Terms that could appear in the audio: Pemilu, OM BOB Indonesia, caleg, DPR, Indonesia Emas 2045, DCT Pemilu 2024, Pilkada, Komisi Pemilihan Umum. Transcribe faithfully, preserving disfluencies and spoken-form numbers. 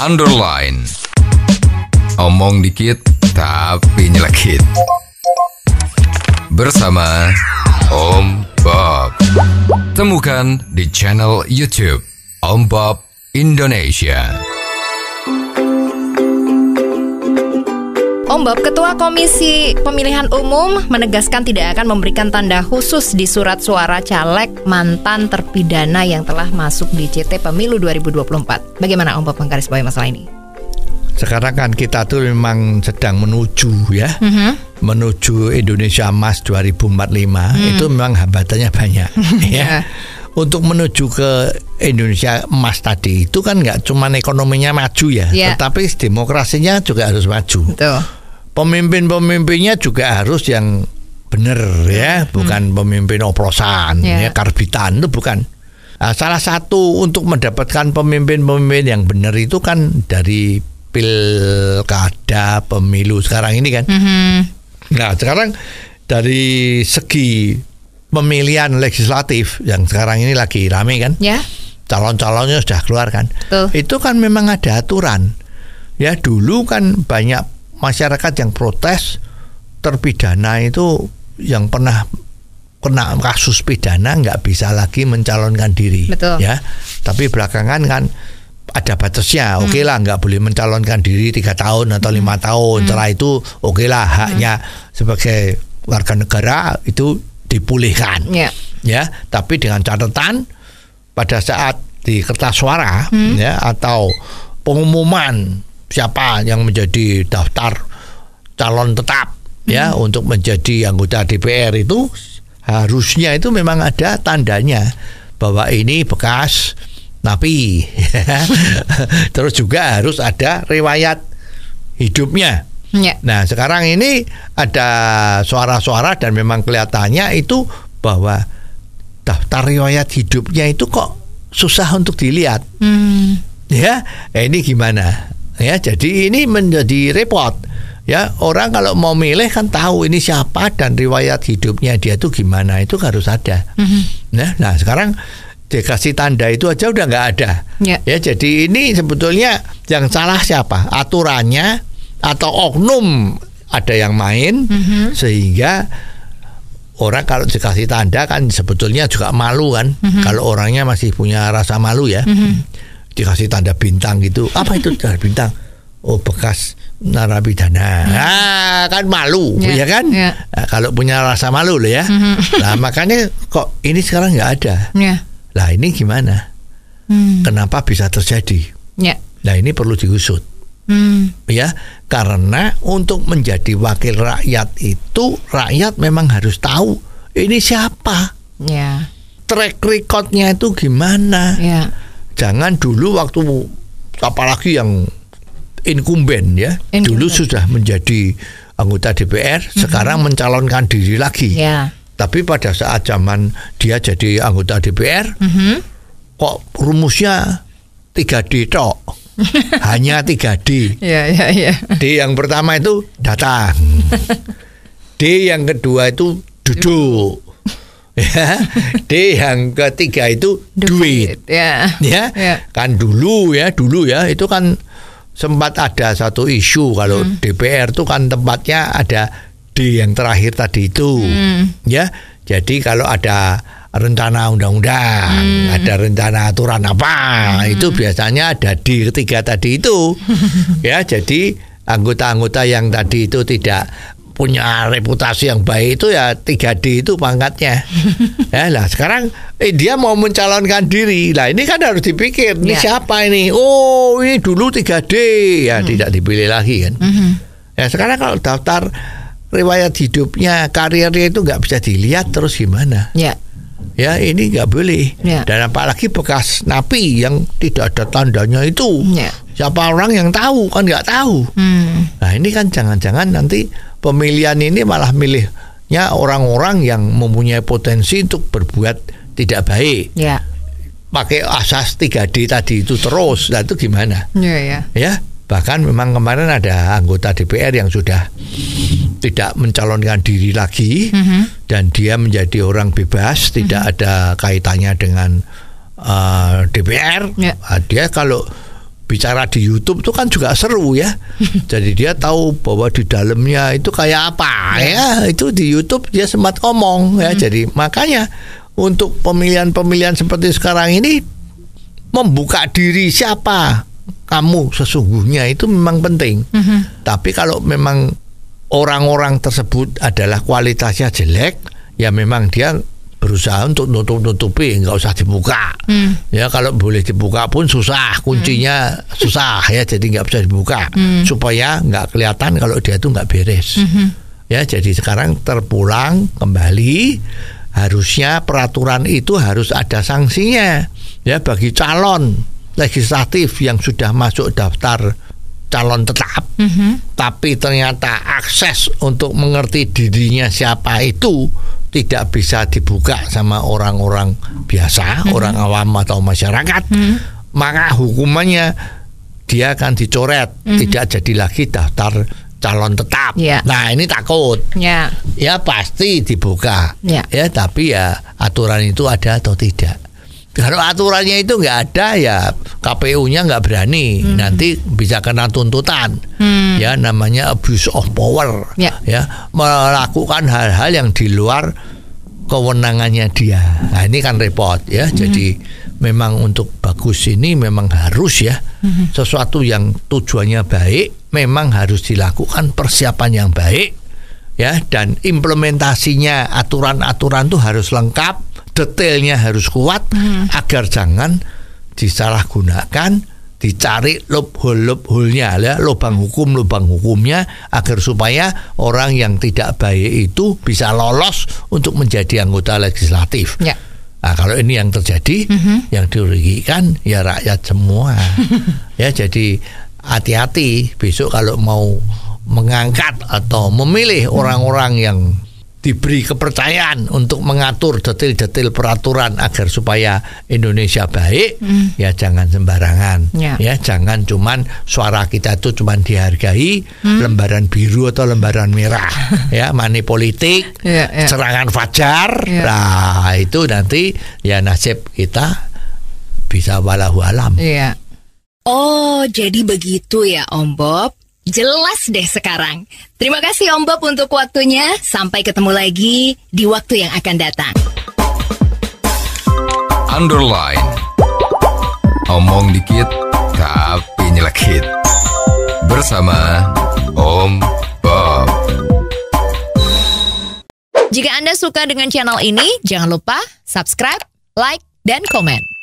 underline. Omong dikit tapi nyelekit. Bersama Om Bob. Temukan di channel YouTube Om Bob Indonesia. Om Bob, Ketua Komisi Pemilihan Umum menegaskan tidak akan memberikan tanda khusus di surat suara caleg mantan terpidana yang telah masuk D C T Pemilu dua ribu dua puluh empat. Bagaimana Om Bob menggarisbawahi masalah ini? Sekarang kan kita tuh memang sedang menuju ya, mm-hmm. menuju Indonesia Emas dua ribu empat puluh lima. Mm. Itu memang hambatannya banyak. Ya. Untuk menuju ke Indonesia Emas tadi itu kan nggak cuma ekonominya maju ya, yeah. tetapi demokrasinya juga harus maju. Betul. Pemimpin-pemimpinnya juga harus yang benar ya, bukan hmm. pemimpin oplosan, yeah. ya, karbitan itu bukan. Nah, salah satu untuk mendapatkan pemimpin-pemimpin yang benar itu kan dari pilkada pemilu sekarang ini kan. Mm-hmm. Nah sekarang dari segi pemilihan legislatif yang sekarang ini lagi rame kan, yeah. calon-calonnya sudah keluar kan. Betul. Itu kan memang ada aturan. Ya dulu kan banyak masyarakat yang protes terpidana itu yang pernah kena kasus pidana nggak bisa lagi mencalonkan diri. Betul. Ya, tapi belakangan kan ada batasnya. Hmm. Oke lah, nggak boleh mencalonkan diri tiga tahun atau lima hmm. tahun. Setelah itu oke lah haknya hmm. sebagai warga negara itu dipulihkan. Yeah. Ya, tapi dengan catatan pada saat di kertas suara hmm. ya atau pengumuman siapa yang menjadi daftar calon tetap hmm. ya untuk menjadi anggota D P R itu harusnya itu memang ada tandanya bahwa ini bekas napi. Terus juga harus ada riwayat hidupnya. Yeah. Nah sekarang ini ada suara-suara dan memang kelihatannya itu bahwa daftar riwayat hidupnya itu kok susah untuk dilihat. Hmm. Ya ini gimana? Ya, jadi ini menjadi repot. Ya, orang kalau mau milih kan tahu ini siapa dan riwayat hidupnya dia tuh gimana, itu harus ada. Mm-hmm. Nah, nah, sekarang dikasih tanda itu aja udah nggak ada. Yeah. Ya, jadi ini sebetulnya yang salah siapa? Aturannya atau oknum ada yang main mm-hmm. sehingga orang kalau dikasih tanda kan sebetulnya juga malu kan. Mm-hmm. Kalau orangnya masih punya rasa malu ya. Mm-hmm. Dikasih tanda bintang gitu. Apa itu tanda bintang? Oh, bekas narapidana. Hmm. Nah, kan malu, yeah, ya kan? Yeah. Nah, kalau punya rasa malu loh ya. Mm-hmm. Nah, makanya kok ini sekarang nggak ada. Yeah. Nah, ini gimana? Hmm. Kenapa bisa terjadi? Yeah. Nah, ini perlu diusut. Hmm. Ya, karena untuk menjadi wakil rakyat itu, rakyat memang harus tahu ini siapa. Yeah. Track recordnya itu gimana. Yeah. Jangan dulu waktu apalagi yang incumbent ya, incumbent. Dulu sudah menjadi anggota D P R, mm-hmm. sekarang mencalonkan diri lagi. Yeah. Tapi pada saat zaman dia jadi anggota D P R, mm-hmm. kok rumusnya tiga D tok, hanya tiga D. Yeah, yeah, yeah. D yang pertama itu datang, D yang kedua itu duduk. Ya, D yang ketiga itu duit, duit. Yeah. Ya, yeah. Kan dulu ya, dulu ya itu kan sempat ada satu isu kalau hmm. D P R itu kan tempatnya ada D yang terakhir tadi itu, hmm. ya. Jadi kalau ada rencana undang-undang, hmm. ada rencana aturan apa, hmm. itu biasanya ada D ketiga tadi itu, ya. Jadi anggota-anggota yang tadi itu tidak punya reputasi yang baik itu ya tiga D itu pangkatnya. Ya, lah sekarang eh, dia mau mencalonkan diri. Lah ini kan harus dipikir, ini ya. Siapa ini? Oh, ini dulu tiga D ya, hmm. tidak dipilih lagi kan. Hmm. Ya sekarang kalau daftar riwayat hidupnya, karirnya itu nggak bisa dilihat terus gimana? Ya. Ya, ini nggak boleh. Ya. Dan apalagi bekas napi yang tidak ada tandanya itu. Ya. Siapa orang yang tahu kan nggak tahu. Hmm. Nah, ini kan jangan-jangan nanti pemilihan ini malah milihnya orang-orang yang mempunyai potensi untuk berbuat tidak baik. Ya. Pakai asas tiga D tadi itu terus, nah itu gimana? Ya, ya. Ya, bahkan memang kemarin ada anggota D P R yang sudah tidak mencalonkan diri lagi, mm-hmm. dan dia menjadi orang bebas, tidak mm-hmm. ada kaitannya dengan uh, D P R. Ya. Nah, dia kalau bicara di YouTube tuh kan juga seru ya. Jadi dia tahu bahwa di dalamnya itu kayak apa ya. Itu di YouTube dia sempat ngomong ya. Hmm. Jadi makanya untuk pemilihan-pemilihan seperti sekarang ini membuka diri siapa kamu sesungguhnya itu memang penting. Hmm. Tapi kalau memang orang-orang tersebut adalah kualitasnya jelek, ya memang dia berusaha untuk nutup-nutupi, nggak usah dibuka. Hmm. Ya kalau boleh dibuka pun susah, kuncinya hmm. susah ya, jadi nggak bisa dibuka hmm. supaya nggak kelihatan kalau dia tuh nggak beres. Hmm. Ya jadi sekarang terpulang kembali, harusnya peraturan itu harus ada sanksinya ya bagi calon legislatif yang sudah masuk daftar calon tetap, hmm. tapi ternyata akses untuk mengerti dirinya siapa itu tidak bisa dibuka sama orang-orang biasa, hmm. orang awam atau masyarakat, hmm. maka hukumannya dia akan dicoret, hmm. tidak jadi lagi daftar calon tetap. Ya. Nah ini takut, ya, ya pasti dibuka, ya. Ya tapi ya aturan itu ada atau tidak. Kalau aturannya itu nggak ada ya K P U-nya nggak berani, hmm. nanti bisa kena tuntutan, hmm. ya namanya abuse of power, ya, ya melakukan hal-hal yang di luar kewenangannya dia. Nah ini kan repot ya. Hmm. Jadi memang untuk bagus ini memang harus ya hmm. sesuatu yang tujuannya baik memang harus dilakukan persiapan yang baik ya, dan implementasinya aturan-aturan itu harus lengkap. Detailnya harus kuat hmm. agar jangan disalahgunakan, dicari loophole-loophole-nya ya, lubang hukum lubang hukumnya agar supaya orang yang tidak baik itu bisa lolos untuk menjadi anggota legislatif. Ya. Nah, kalau ini yang terjadi, hmm. yang dirugikan ya rakyat semua. Ya jadi hati-hati besok kalau mau mengangkat atau memilih orang-orang hmm. yang diberi kepercayaan untuk mengatur detail-detail peraturan agar supaya Indonesia baik, mm. ya jangan sembarangan, yeah. ya jangan cuman suara kita itu cuman dihargai mm. lembaran biru atau lembaran merah, ya money politik, yeah, yeah. serangan fajar, yeah. nah itu nanti ya nasib kita bisa walahu alam. Yeah. Oh jadi begitu ya Om Bob. Jelas deh sekarang. Terima kasih Om Bob untuk waktunya. Sampai ketemu lagi di waktu yang akan datang. Underline. Omong dikit, tapi nyelekit. Bersama Om Bob. Jika Anda suka dengan channel ini, jangan lupa subscribe, like, dan komen.